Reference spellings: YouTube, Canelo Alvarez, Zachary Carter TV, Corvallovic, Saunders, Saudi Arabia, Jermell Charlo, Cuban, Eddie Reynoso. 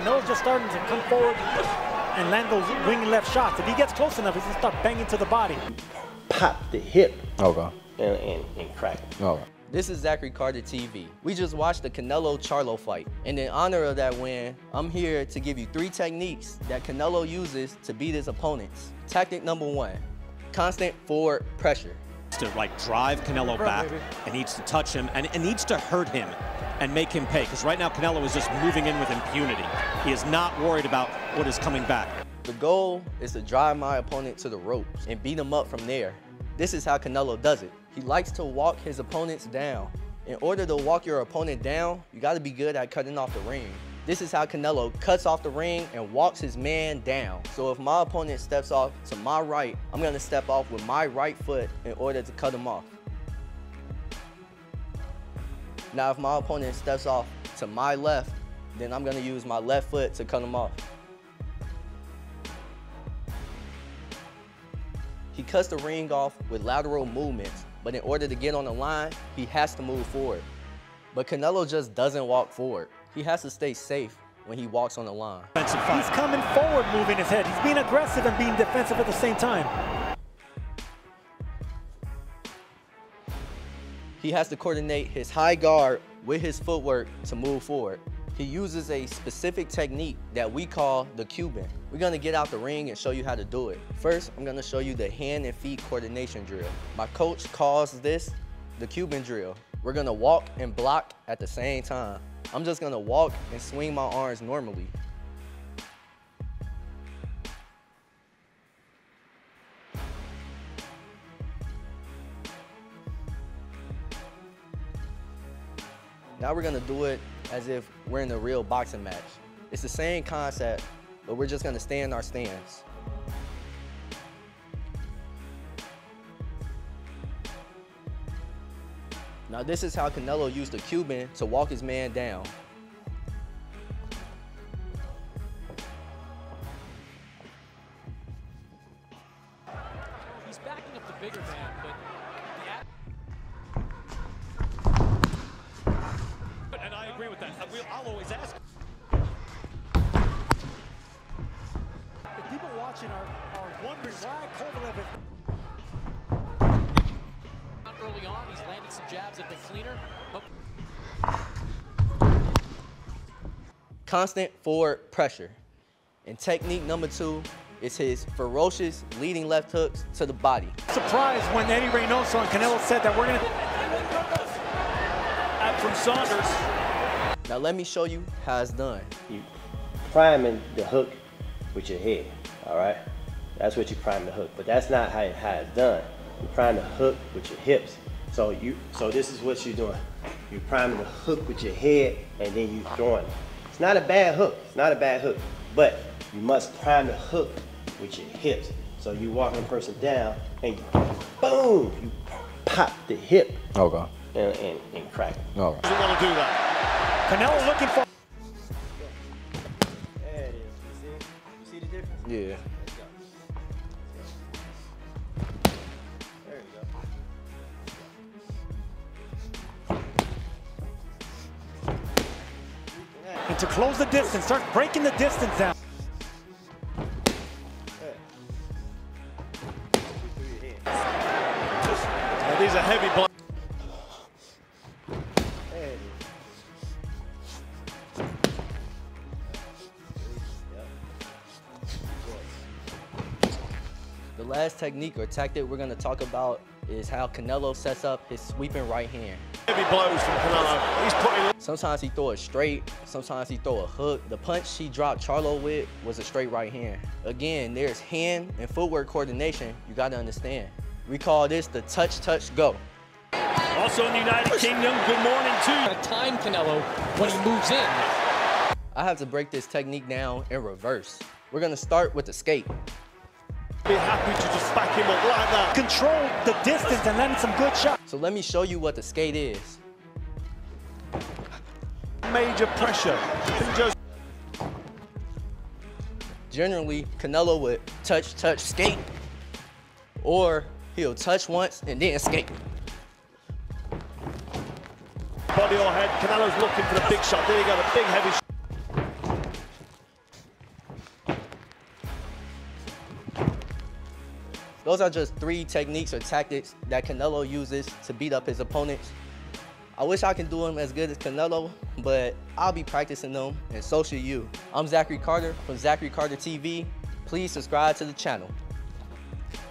Canelo's just starting to come forward and land those wing left shots. If he gets close enough, he's going to start banging to the body. Pop the hip. Okay. And crack it. Okay. This is Zachary Carter TV. We just watched the Canelo Charlo fight. And in honor of that win, I'm here to give you 3 techniques that Canelo uses to beat his opponents. Tactic number 1, constant forward pressure. To like drive Canelo back, and needs to touch him, and it needs to hurt him and make him pay. Because right now Canelo is just moving in with impunity. He is not worried about what is coming back. The goal is to drive my opponent to the ropes and beat him up from there. This is how Canelo does it. He likes to walk his opponents down. In order to walk your opponent down, you gotta be good at cutting off the ring. This is how Canelo cuts off the ring and walks his man down. So if my opponent steps off to my right, I'm gonna step off with my right foot in order to cut him off. Now if my opponent steps off to my left, then I'm gonna use my left foot to cut him off. He cuts the ring off with lateral movements, but in order to get on the line, he has to move forward. But Canelo just doesn't walk forward. He has to stay safe when he walks on the line. He's coming forward, moving his head. He's being aggressive and being defensive at the same time. He has to coordinate his high guard with his footwork to move forward. He uses a specific technique that we call the Cuban. We're gonna get out the ring and show you how to do it. First, I'm gonna show you the hand and feet coordination drill. My coach calls this the Cuban drill. We're gonna walk and block at the same time. I'm just gonna walk and swing my arms normally. Now we're gonna do it as if we're in a real boxing match. It's the same concept, but we're just gonna stay in our stance. Now this is how Canelo used the Cuban to walk his man down. He's backing up the bigger man, but and I agree with that. I'll always ask. The people watching are wondering why Corvallovic. Early on, he's landed some jabs at the cleaner. Constant forward pressure. And technique number 2 is his ferocious leading left hooks to the body. Surprised when Eddie Reynoso and Canelo said that we're gonna... Out from Saunders. Now let me show you how it's done. You priming the hook with your head, all right? That's what you prime the hook, but that's not how it's done. You're priming the hook with your hips. So this is what you're doing. You're priming the hook with your head and then you're throwing it. It's not a bad hook, it's not a bad hook, but you must prime the hook with your hips. So you walk the person down and you, boom, you pop the hip. Okay. And crack it. Okay. You want to do that. Canelo looking for. There it is, you see the difference? Yeah. To close the distance, start breaking the distance out. Now these are heavy blocks. The last technique or tactic we're going to talk about is how Canelo sets up his sweeping right hand. Heavy blows from Canelo. He's putting. Sometimes he throw it straight. Sometimes he throw a hook. The punch he dropped Charlo with was a straight right hand. Again, there's hand and footwork coordination. You got to understand. We call this the touch, go. Also in the United Kingdom, good morning too. Got to time Canelo when he moves in. I have to break this technique down in reverse. We're gonna start with the skate. Be happy to just back him up like that. Control the distance and land some good shots. So let me show you what the skate is. Major pressure. Generally, Canelo would touch, skate. Or he'll touch once and then skate. Body or head, Canelo's looking for the big shot. There you go, the big heavy shot. Those are just three techniques or tactics that Canelo uses to beat up his opponents. I wish I could do them as good as Canelo, but I'll be practicing them, and so should you. I'm Zachary Carter from Zachary Carter TV. Please subscribe to the channel.